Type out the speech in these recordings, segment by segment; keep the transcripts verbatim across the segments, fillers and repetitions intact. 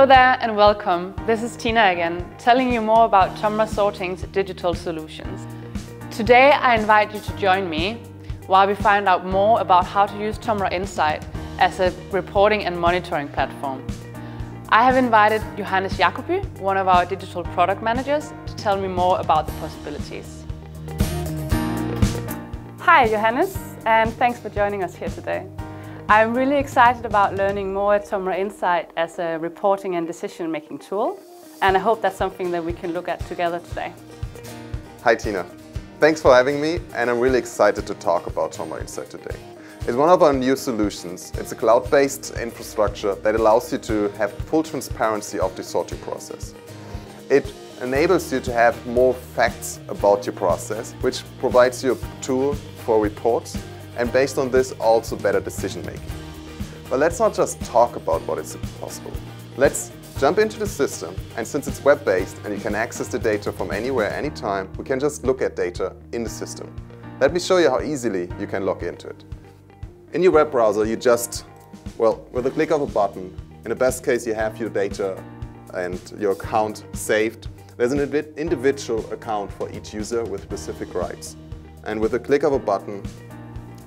Hello there and welcome. This is Tina again, telling you more about Tomra Sorting's digital solutions. Today I invite you to join me while we find out more about how to use Tomra Insight as a reporting and monitoring platform. I have invited Johannes Jacoby, one of our digital product managers, to tell me more about the possibilities. Hi Johannes, and thanks for joining us here today. I'm really excited about learning more at Tomra Insight as a reporting and decision-making tool, and I hope that's something that we can look at together today. Hi Tina, thanks for having me, and I'm really excited to talk about Tomra Insight today. It's one of our new solutions. It's a cloud-based infrastructure that allows you to have full transparency of the sorting process. It enables you to have more facts about your process, which provides you a tool for reports, and based on this, also better decision making. But let's not just talk about what is possible. Let's jump into the system, and since it's web-based and you can access the data from anywhere, anytime, we can just look at data in the system. Let me show you how easily you can log into it. In your web browser, you just, well, with a click of a button, in the best case you have your data and your account saved. There's an individual account for each user with specific rights. And with a click of a button,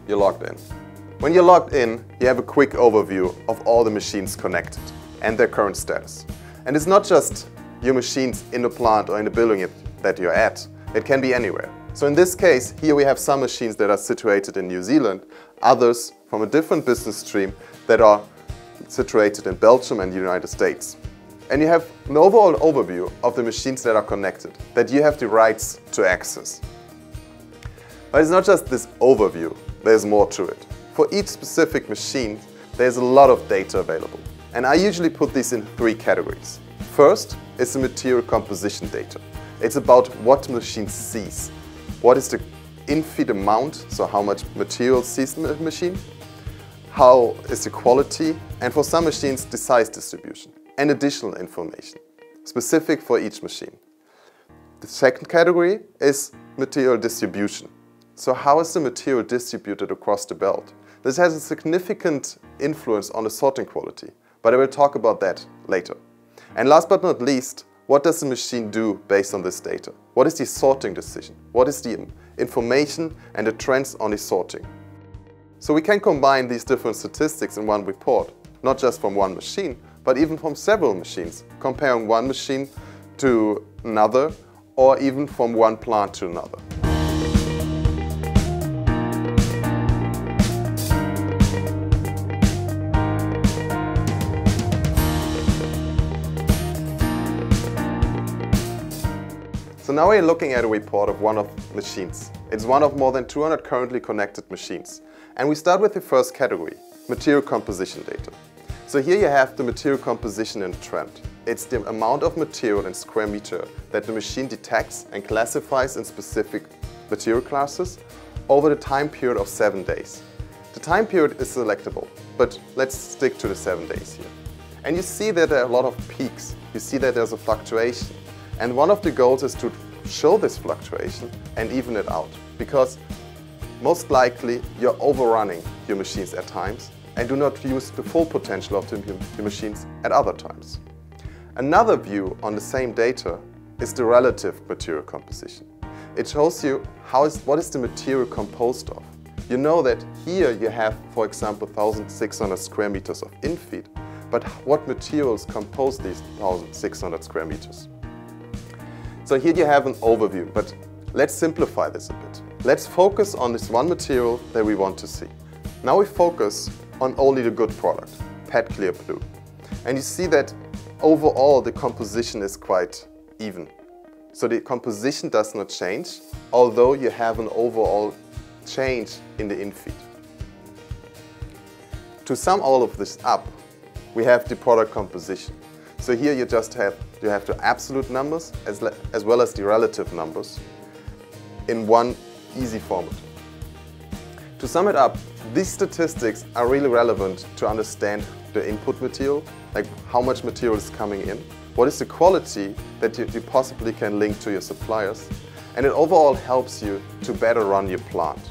you're logged in. When you're logged in, you have a quick overview of all the machines connected and their current status. And it's not just your machines in the plant or in the building that you're at, it can be anywhere. So in this case, here we have some machines that are situated in New Zealand, others from a different business stream that are situated in Belgium and the United States. And you have an overall overview of the machines that are connected, that you have the rights to access. But it's not just this overview. There's more to it. For each specific machine, there's a lot of data available. And I usually put these in three categories. First is the material composition data. It's about what machine sees. What is the in-feed amount, so how much material sees the machine. How is the quality, and for some machines, the size distribution. And additional information, specific for each machine. The second category is material distribution. So how is the material distributed across the belt? This has a significant influence on the sorting quality, but I will talk about that later. And last but not least, what does the machine do based on this data? What is the sorting decision? What is the information and the trends on the sorting? So we can combine these different statistics in one report, not just from one machine, but even from several machines, comparing one machine to another, or even from one plant to another. So now we're looking at a report of one of machines. It's one of more than two hundred currently connected machines. And we start with the first category, material composition data. So here you have the material composition and trend. It's the amount of material in square meter that the machine detects and classifies in specific material classes over the time period of seven days. The time period is selectable, but let's stick to the seven days here. And you see that there are a lot of peaks. You see that there's a fluctuation. And one of the goals is to show this fluctuation and even it out, because most likely you're overrunning your machines at times and do not use the full potential of the machines at other times. Another view on the same data is the relative material composition. It shows you how is, what is the material composed of. You know that here you have, for example, one thousand six hundred square meters of infeed, but what materials compose these one thousand six hundred square meters? So here you have an overview, but let's simplify this a bit. Let's focus on this one material that we want to see. Now we focus on only the good product, P E T Clear Blue. And you see that overall the composition is quite even. So the composition does not change, although you have an overall change in the infeed. To sum all of this up, we have the product composition. So here you just have, you have the absolute numbers as, as well as the relative numbers in one easy format. To sum it up, these statistics are really relevant to understand the input material, like how much material is coming in, what is the quality that you, you possibly can link to your suppliers, and it overall helps you to better run your plant.